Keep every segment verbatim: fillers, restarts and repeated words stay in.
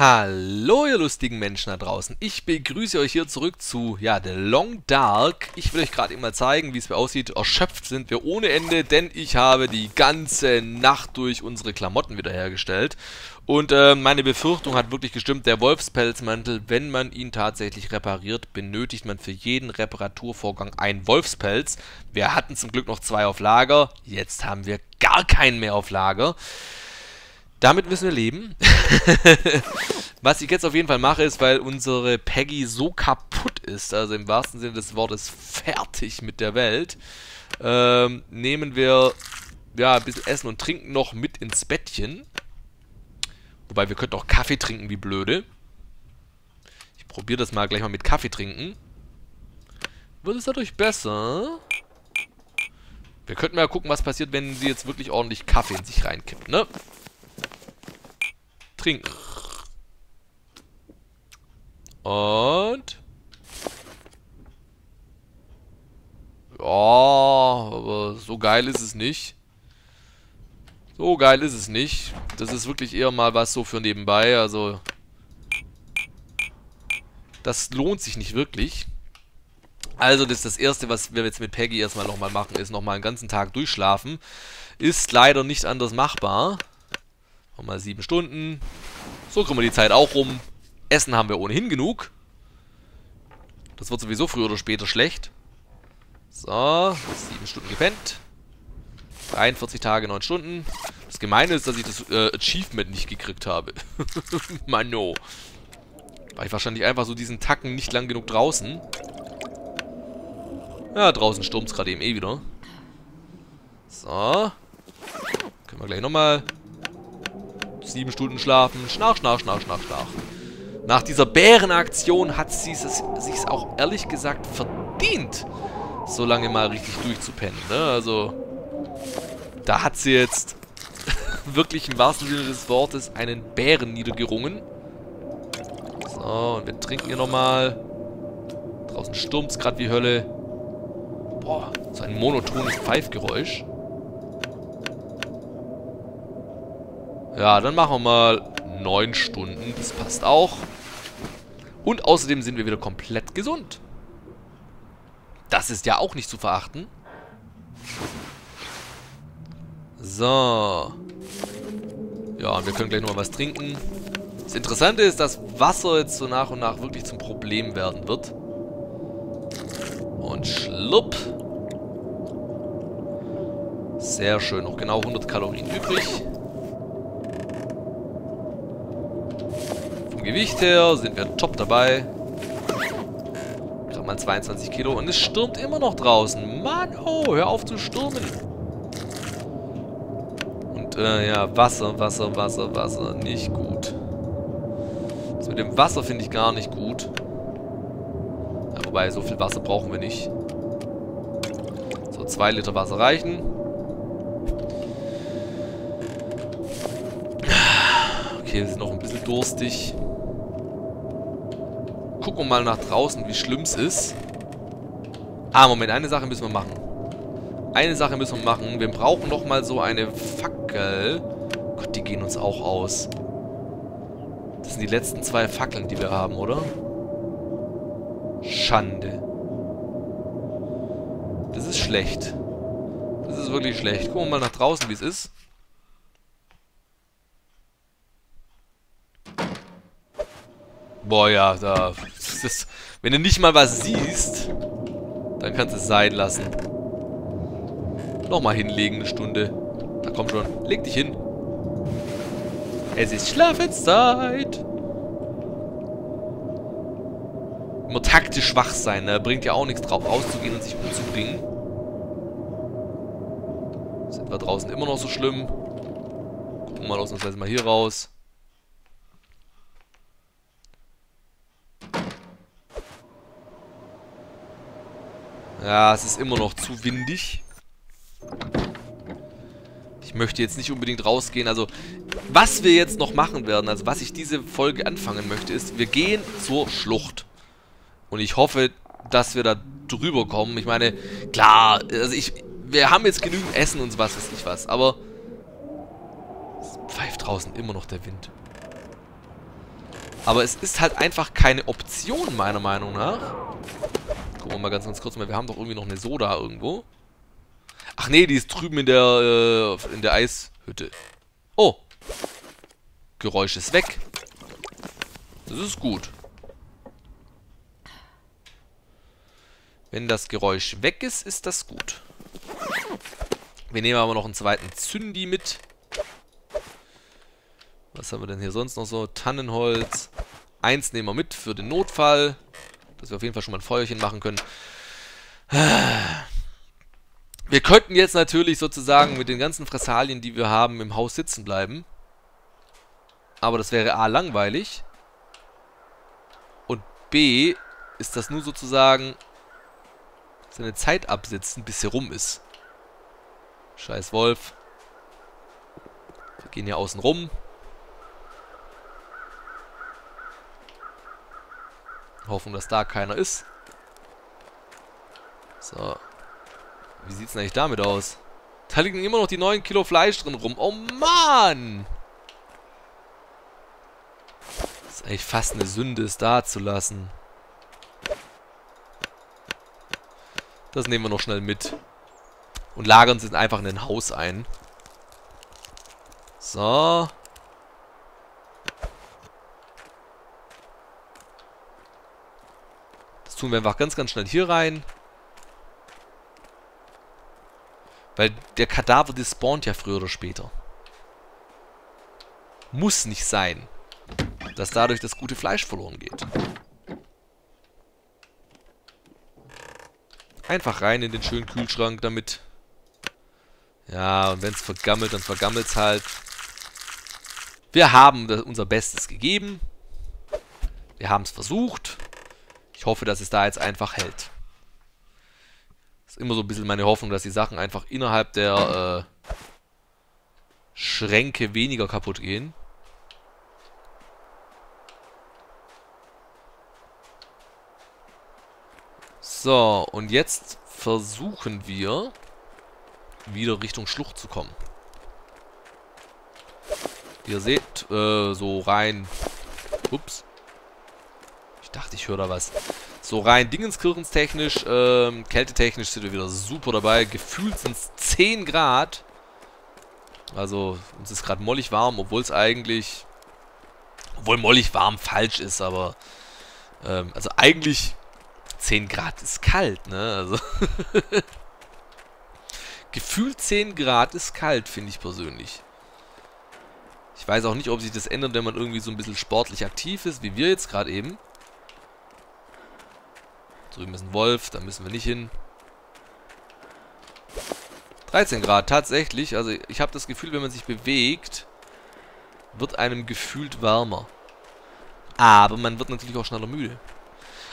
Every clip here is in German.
Hallo ihr lustigen Menschen da draußen, ich begrüße euch hier zurück zu, ja, The Long Dark. Ich will euch gerade eben mal zeigen, wie es mir aussieht. Erschöpft sind wir ohne Ende, denn ich habe die ganze Nacht durch unsere Klamotten wiederhergestellt. Und äh, meine Befürchtung hat wirklich gestimmt, der Wolfspelzmantel, wenn man ihn tatsächlich repariert, benötigt man für jeden Reparaturvorgang einen Wolfspelz. Wir hatten zum Glück noch zwei auf Lager, jetzt haben wir gar keinen mehr auf Lager. Damit müssen wir leben. Was ich jetzt auf jeden Fall mache, ist, weil unsere Peggy so kaputt ist, also im wahrsten Sinne des Wortes fertig mit der Welt, ähm, nehmen wir ja ein bisschen Essen und Trinken noch mit ins Bettchen. Wobei, wir könnten auch Kaffee trinken wie blöde. Ich probiere das mal gleich mal mit Kaffee trinken. Wird es dadurch besser? Wir könnten mal gucken, was passiert, wenn sie jetzt wirklich ordentlich Kaffee in sich reinkippt, ne? Trinken. Und? Ja, aber so geil ist es nicht. So geil ist es nicht. Das ist wirklich eher mal was so für nebenbei. Also, das lohnt sich nicht wirklich. Also das ist das Erste, was wir jetzt mit Peggy erstmal nochmal machen, ist nochmal einen ganzen Tag durchschlafen. Ist leider nicht anders machbar. Nochmal sieben Stunden. So kriegen wir die Zeit auch rum. Essen haben wir ohnehin genug. Das wird sowieso früher oder später schlecht. So, sieben Stunden gepennt. dreiundvierzig Tage, neun Stunden. Das Gemeine ist, dass ich das äh, Achievement nicht gekriegt habe. Mano. War ich wahrscheinlich einfach so diesen Tacken nicht lang genug draußen. Ja, draußen stürmt es gerade eben eh wieder. So. Können wir gleich nochmal... Sieben Stunden schlafen. Schnarch, schnarch, schnarch, schnarch, schnarch. Nach dieser Bärenaktion hat sie es sich auch ehrlich gesagt verdient, so lange mal richtig durchzupennen. Ne? Also, da hat sie jetzt wirklich im wahrsten Sinne des Wortes einen Bären niedergerungen. So, und wir trinken hier nochmal. Draußen stürmt es gerade wie Hölle. Boah, so ein monotones Pfeifgeräusch. Ja, dann machen wir mal neun Stunden. Das passt auch. Und außerdem sind wir wieder komplett gesund. Das ist ja auch nicht zu verachten. So. Ja, und wir können gleich nochmal was trinken. Das Interessante ist, dass Wasser jetzt so nach und nach wirklich zum Problem werden wird. Und schlupp. Sehr schön. Noch genau hundert Kalorien übrig. Gewicht her, sind wir top dabei. Gerade mal zweiundzwanzig Kilo und es stürmt immer noch draußen. Mann, oh, hör auf zu stürmen. Und äh, ja, Wasser, Wasser, Wasser, Wasser, nicht gut. Das mit dem Wasser finde ich gar nicht gut. Ja, wobei, so viel Wasser brauchen wir nicht. So, zwei Liter Wasser reichen. Okay, wir sind noch ein bisschen durstig. Gucken wir mal nach draußen, wie schlimm es ist. Ah, Moment, eine Sache müssen wir machen. Eine Sache müssen wir machen. Wir brauchen nochmal so eine Fackel. Gott, die gehen uns auch aus. Das sind die letzten zwei Fackeln, die wir haben, oder? Schande. Das ist schlecht. Das ist wirklich schlecht. Gucken wir mal nach draußen, wie es ist. Boah, ja, da. Das ist, wenn du nicht mal was siehst, dann kannst du es sein lassen. Nochmal hinlegen, eine Stunde. Da komm schon. Leg dich hin. Es ist Schlafenszeit. Immer taktisch wach sein, ne? Bringt ja auch nichts drauf, auszugehen und sich umzubringen. Sind wir draußen immer noch so schlimm? Gucken wir mal ausnahmsweise mal hier raus. Ja, es ist immer noch zu windig. Ich möchte jetzt nicht unbedingt rausgehen. Also, was wir jetzt noch machen werden, also was ich diese Folge anfangen möchte, ist, wir gehen zur Schlucht. Und ich hoffe, dass wir da drüber kommen. Ich meine, klar, also ich, wir haben jetzt genügend Essen und was weiß ich was, aber es pfeift draußen immer noch der Wind. Aber es ist halt einfach keine Option, meiner Meinung nach. Gucken wir mal ganz, ganz kurz mal. Wir haben doch irgendwie noch eine Soda irgendwo. Ach nee, die ist drüben in der, äh, in der Eishütte. Oh. Geräusch ist weg. Das ist gut. Wenn das Geräusch weg ist, ist das gut. Wir nehmen aber noch einen zweiten Zündi mit. Was haben wir denn hier sonst noch so? Tannenholz. Eins nehmen wir mit für den Notfall. Dass wir auf jeden Fall schon mal ein Feuerchen machen können. Wir könnten jetzt natürlich sozusagen mit den ganzen Fressalien, die wir haben, im Haus sitzen bleiben. Aber das wäre A, langweilig. Und B, ist das nur sozusagen seine Zeit absitzen, bis sie rum ist. Scheiß Wolf. Wir gehen hier außen rum. Hoffen, dass da keiner ist. So. Wie sieht es denn eigentlich damit aus? Da liegen immer noch die neun Kilo Fleisch drin rum. Oh Mann! Das ist eigentlich fast eine Sünde, es da zu lassen. Das nehmen wir noch schnell mit. Und lagern es einfach in ein Haus ein. So. Das tun wir einfach ganz, ganz schnell hier rein. Weil der Kadaver despawnt ja früher oder später. Muss nicht sein, dass dadurch das gute Fleisch verloren geht. Einfach rein in den schönen Kühlschrank damit. Ja, und wenn es vergammelt, dann vergammelt es halt. Wir haben das, unser Bestes gegeben. Wir haben es versucht. Ich hoffe, dass es da jetzt einfach hält. Immer so ein bisschen meine Hoffnung, dass die Sachen einfach innerhalb der äh, Schränke weniger kaputt gehen. So, und jetzt versuchen wir wieder Richtung Schlucht zu kommen. Ihr seht, äh, so rein... Ups. Ich dachte, ich höre da was. So rein dingenskirchens-technisch, ähm, kältetechnisch sind wir wieder super dabei. Gefühlt sind es zehn Grad. Also uns ist gerade mollig warm, obwohl es eigentlich... Obwohl mollig warm falsch ist, aber... Ähm, also eigentlich zehn Grad ist kalt, ne? Also gefühlt zehn Grad ist kalt, finde ich persönlich. Ich weiß auch nicht, ob sich das ändert, wenn man irgendwie so ein bisschen sportlich aktiv ist, wie wir jetzt gerade eben. Drüben ist ein Wolf, da müssen wir nicht hin. dreizehn Grad, tatsächlich. Also ich habe das Gefühl, wenn man sich bewegt, wird einem gefühlt wärmer. Aber man wird natürlich auch schneller müde.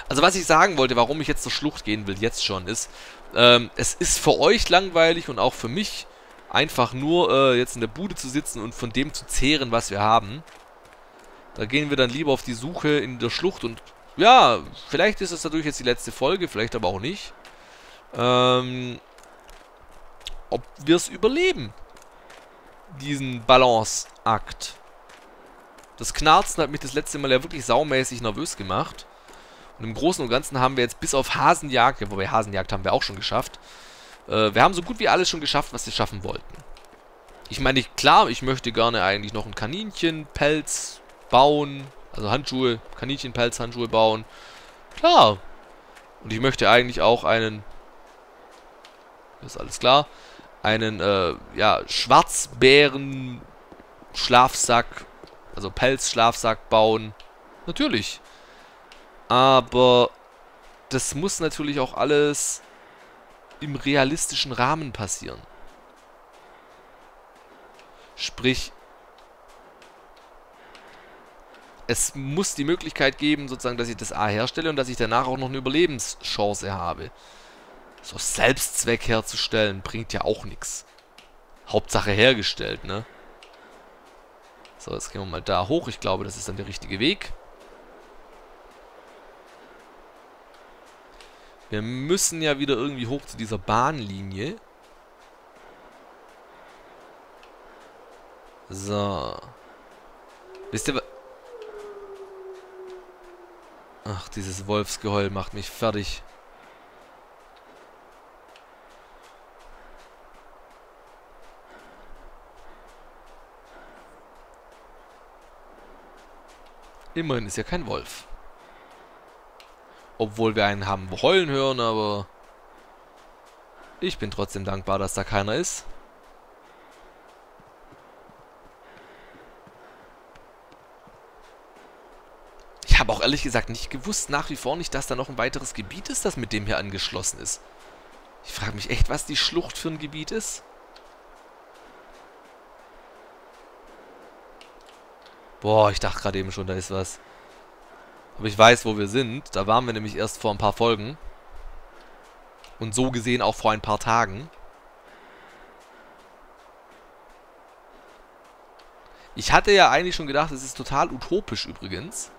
Also was ich sagen wollte, warum ich jetzt zur Schlucht gehen will, jetzt schon, ist, ähm, es ist für euch langweilig und auch für mich einfach nur äh, jetzt in der Bude zu sitzen und von dem zu zehren, was wir haben. Da gehen wir dann lieber auf die Suche in der Schlucht und... Ja, vielleicht ist es dadurch jetzt die letzte Folge, vielleicht aber auch nicht. Ähm, ob wir es überleben, diesen Balanceakt. Das Knarzen hat mich das letzte Mal ja wirklich saumäßig nervös gemacht. Und im Großen und Ganzen haben wir jetzt bis auf Hasenjagd, ja, wobei Hasenjagd haben wir auch schon geschafft. Äh, wir haben so gut wie alles schon geschafft, was wir schaffen wollten. Ich meine, ich, klar, ich möchte gerne eigentlich noch ein Kaninchenpelz bauen. Also Handschuhe, Kaninchenpelz, Handschuhe bauen. Klar. Und ich möchte eigentlich auch einen... Ist alles klar. Einen, äh, ja, Schwarzbären-Schlafsack. Also Pelz-Schlafsack bauen. Natürlich. Aber das muss natürlich auch alles im realistischen Rahmen passieren. Sprich... Es muss die Möglichkeit geben, sozusagen, dass ich das A herstelle und dass ich danach auch noch eine Überlebenschance habe. So Selbstzweck herzustellen, bringt ja auch nichts. Hauptsache hergestellt, ne? So, jetzt gehen wir mal da hoch. Ich glaube, das ist dann der richtige Weg. Wir müssen ja wieder irgendwie hoch zu dieser Bahnlinie. So. Wisst ihr was? Ach, dieses Wolfsgeheul macht mich fertig. Immerhin ist ja kein Wolf. Obwohl wir einen haben heulen hören, aber... ich bin trotzdem dankbar, dass da keiner ist. Ich habe auch ehrlich gesagt nicht gewusst, nach wie vor nicht, dass da noch ein weiteres Gebiet ist, das mit dem hier angeschlossen ist. Ich frage mich echt, was die Schlucht für ein Gebiet ist. Boah, ich dachte gerade eben schon, da ist was. Aber ich weiß, wo wir sind. Da waren wir nämlich erst vor ein paar Folgen. Und so gesehen auch vor ein paar Tagen. Ich hatte ja eigentlich schon gedacht, es ist total utopisch übrigens,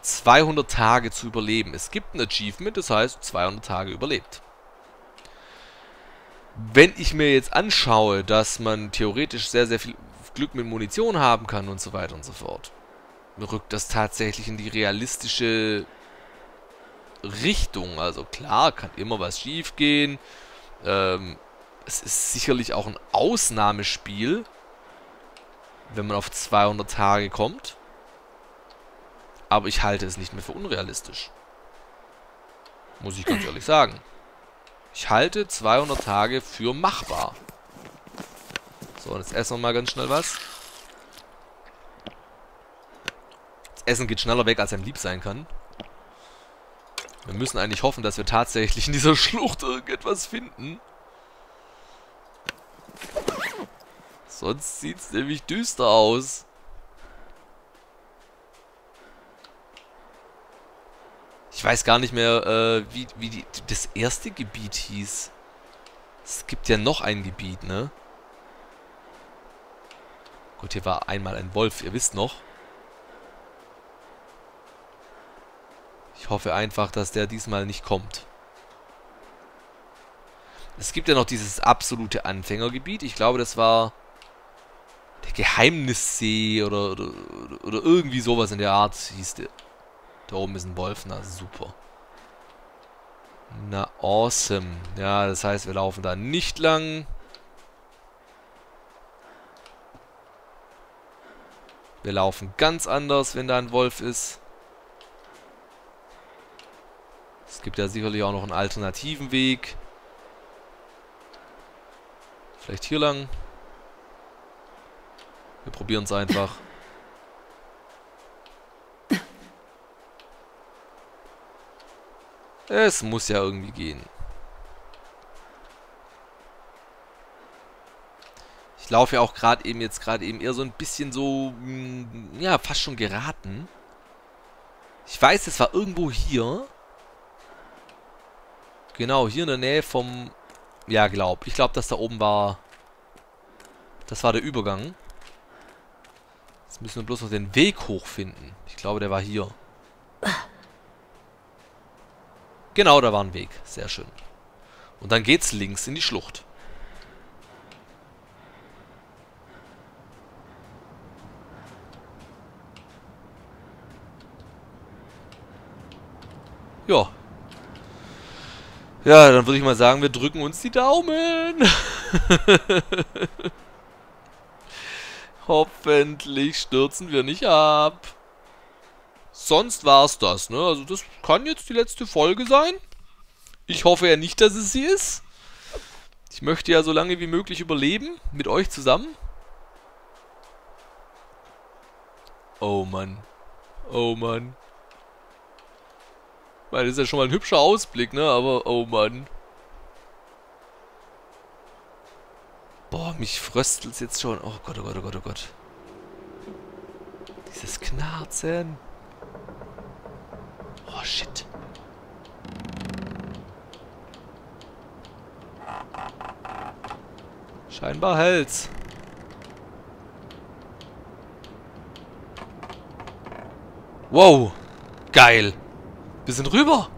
zweihundert Tage zu überleben. Es gibt ein Achievement, das heißt zweihundert Tage überlebt. Wenn ich mir jetzt anschaue, dass man theoretisch sehr, sehr viel Glück mit Munition haben kann und so weiter und so fort, rückt das tatsächlich in die realistische Richtung. Also klar, kann immer was schief gehen. Ähm, es ist sicherlich auch ein Ausnahmespiel, wenn man auf zweihundert Tage kommt. Aber ich halte es nicht mehr für unrealistisch. Muss ich ganz ehrlich sagen. Ich halte zweihundert Tage für machbar. So, und jetzt essen wir mal ganz schnell was. Das Essen geht schneller weg, als einem lieb sein kann. Wir müssen eigentlich hoffen, dass wir tatsächlich in dieser Schlucht irgendetwas finden. Sonst sieht es nämlich düster aus. Ich weiß gar nicht mehr, äh, wie, wie die, das erste Gebiet hieß. Es gibt ja noch ein Gebiet, ne? Gut, hier war einmal ein Wolf, ihr wisst noch. Ich hoffe einfach, dass der diesmal nicht kommt. Es gibt ja noch dieses absolute Anfängergebiet. Ich glaube, das war der Geheimnissee oder, oder, oder irgendwie sowas in der Art hieß der. Da oben ist ein Wolf. Na, super. Na, awesome. Ja, das heißt, wir laufen da nicht lang. Wir laufen ganz anders, wenn da ein Wolf ist. Es gibt ja sicherlich auch noch einen alternativen Weg. Vielleicht hier lang. Wir probieren es einfach. Es muss ja irgendwie gehen. Ich laufe ja auch gerade eben jetzt gerade eben eher so ein bisschen so, ja, fast schon geraten. Ich weiß, es war irgendwo hier. Genau, hier in der Nähe vom... Ja, glaub. Ich glaube, das da oben war... Das war der Übergang. Jetzt müssen wir bloß noch den Weg hochfinden. Ich glaube, der war hier. Genau, da war ein Weg. Sehr schön. Und dann geht's links in die Schlucht. Ja. Ja, dann würde ich mal sagen, wir drücken uns die Daumen. Hoffentlich stürzen wir nicht ab. Sonst war es das, ne? Also das kann jetzt die letzte Folge sein. Ich hoffe ja nicht, dass es sie ist. Ich möchte ja so lange wie möglich überleben, mit euch zusammen. Oh Mann. Oh Mann. Das ist ja schon mal ein hübscher Ausblick, ne? Aber, oh Mann. Boah, mich fröstelt's jetzt schon. Oh Gott, oh Gott, oh Gott, oh Gott. Dieses Knarzen. Oh, shit. Scheinbar hält's. Wow. Geil. Wir sind rüber.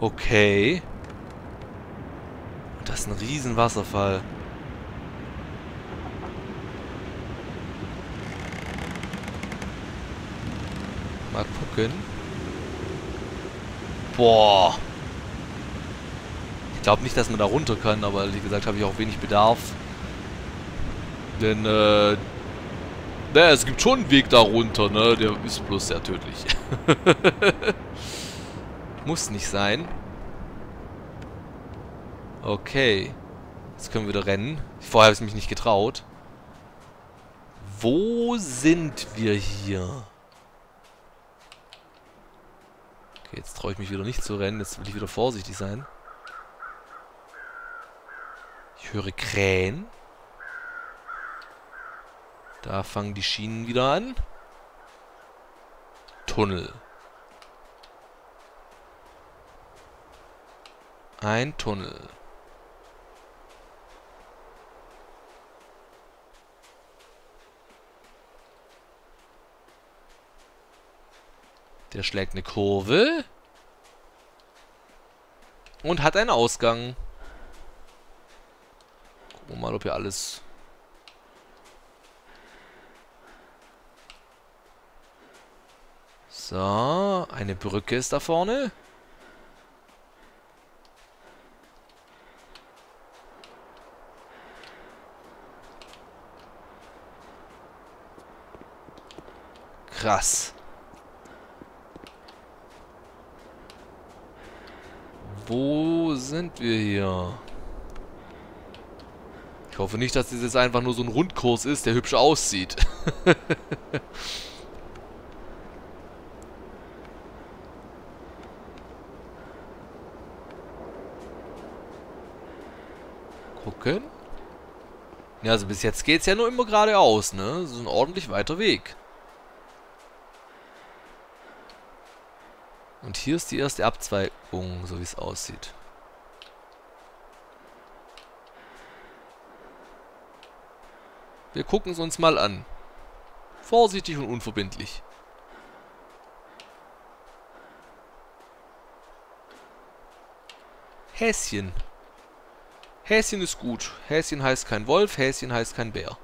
Okay. Und das ist ein riesen Wasserfall. Mal gucken. Boah. Ich glaube nicht, dass man da runter kann, aber wie gesagt, habe ich auch wenig Bedarf. Denn, äh... naja, es gibt schon einen Weg da runter, ne? Der ist bloß sehr tödlich. Muss nicht sein. Okay. Jetzt können wir wieder rennen. Vorher habe ich mich nicht getraut. Wo sind wir hier? Okay, jetzt traue ich mich wieder nicht zu rennen. Jetzt will ich wieder vorsichtig sein. Ich höre Krähen. Da fangen die Schienen wieder an. Tunnel. Ein Tunnel. Der schlägt eine Kurve. Und hat einen Ausgang. Gucken wir mal, ob hier alles... So, eine Brücke ist da vorne. Krass. Wo sind wir hier? Ich hoffe nicht, dass das jetzt einfach nur so ein Rundkurs ist, der hübsch aussieht. Gucken. Ja, also bis jetzt geht es ja nur immer geradeaus, ne? So ein ordentlich weiter Weg. Und hier ist die erste Abzweigung, so wie es aussieht. Wir gucken es uns mal an. Vorsichtig und unverbindlich. Häschen. Häschen ist gut. Häschen heißt kein Wolf, Häschen heißt kein Bär.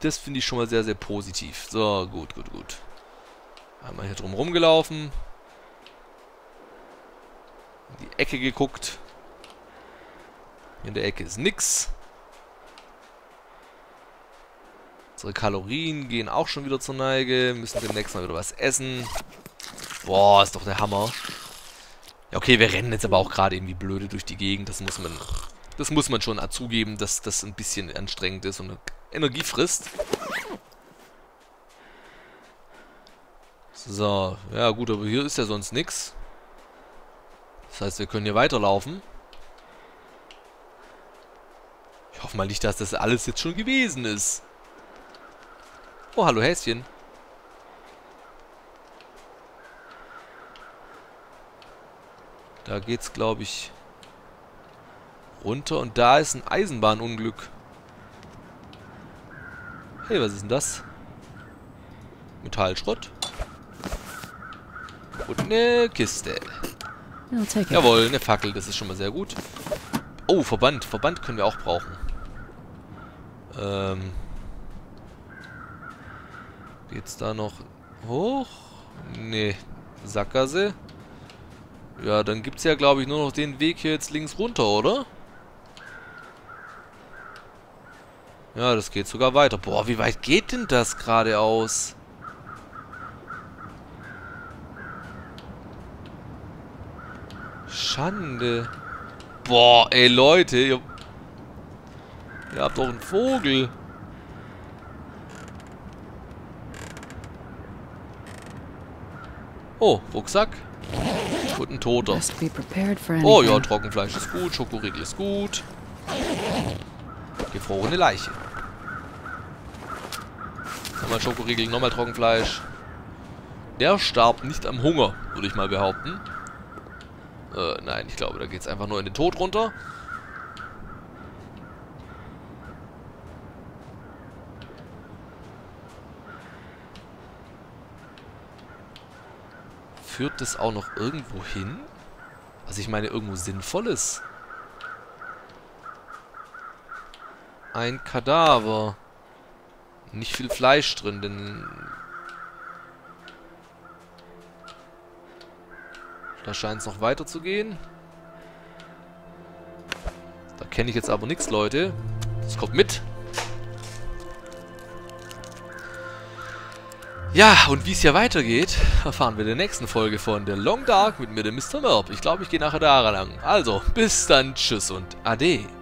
Das finde ich schon mal sehr, sehr positiv. So, gut, gut, gut. Einmal hier drum rumgelaufen. In die Ecke geguckt. In der Ecke ist nix. Unsere Kalorien gehen auch schon wieder zur Neige. Müssen demnächst mal wieder was essen. Boah, ist doch der Hammer. Ja, okay, wir rennen jetzt aber auch gerade irgendwie blöde durch die Gegend. Das muss man, das muss man schon zugeben, dass das ein bisschen anstrengend ist und eine Energie frisst. So, ja gut, aber hier ist ja sonst nichts. Das heißt, wir können hier weiterlaufen. Ich hoffe mal nicht, dass das alles jetzt schon gewesen ist. Oh, hallo Häschen. Da geht's, glaube ich, runter. Und da ist ein Eisenbahnunglück. Hey, was ist denn das? Metallschrott. Und eine Kiste. Jawohl, eine Fackel. Das ist schon mal sehr gut. Oh, Verband. Verband können wir auch brauchen. Ähm... Geht's da noch hoch? Nee. Sackgasse. Ja, dann gibt's ja, glaube ich, nur noch den Weg hier jetzt links runter, oder? Ja, das geht sogar weiter. Boah, wie weit geht denn das geradeaus? Schande. Boah, ey Leute, ihr, ihr habt doch einen Vogel. Oh, Rucksack. Und ein Toter. Oh ja, Trockenfleisch ist gut, Schokoriegel ist gut. Gefrorene Leiche. Nochmal Schokoriegel, nochmal Trockenfleisch. Der starb nicht am Hunger, würde ich mal behaupten. Äh, nein, ich glaube, da geht es einfach nur in den Tod runter. Führt das auch noch irgendwo hin? Also ich meine, irgendwo Sinnvolles. ein Kadaver. Nicht viel Fleisch drin, denn... Da scheint es noch weiter zu gehen. Da kenne ich jetzt aber nichts, Leute. Das kommt mit. Ja, und wie es hier weitergeht, erfahren wir in der nächsten Folge von The Long Dark mit mir, dem Mister Moerp. Ich glaube, ich gehe nachher da ran. Also, bis dann, tschüss und ade.